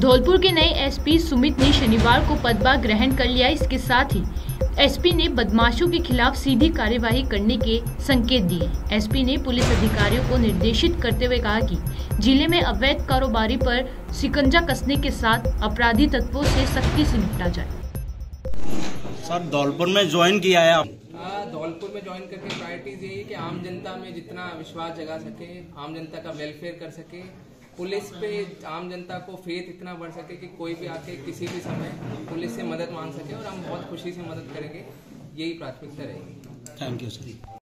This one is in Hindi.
धौलपुर के नए एसपी सुमित ने शनिवार को पदभार ग्रहण कर लिया। इसके साथ ही एसपी ने बदमाशों के खिलाफ सीधी कार्यवाही करने के संकेत दिए। एसपी ने पुलिस अधिकारियों को निर्देशित करते हुए कहा कि जिले में अवैध कारोबारी पर शिकंजा कसने के साथ अपराधी तत्वों से सख्ती से निपटा जाए। सर धौलपुर में ज्वाइन किया है आप? धौलपुर में ज्वाइन करके प्रायोरिटीज यही कि आम जनता में जितना विश्वास जगा सके, आम जनता का वेलफेयर कर सके, पुलिस पे आम जनता को फेथ इतना बढ़ सके कि कोई भी आके किसी भी समय पुलिस से मदद मांग सके और हम बहुत खुशी से मदद करेंगे। यही प्राथमिकता रहेगी। Thank you sir.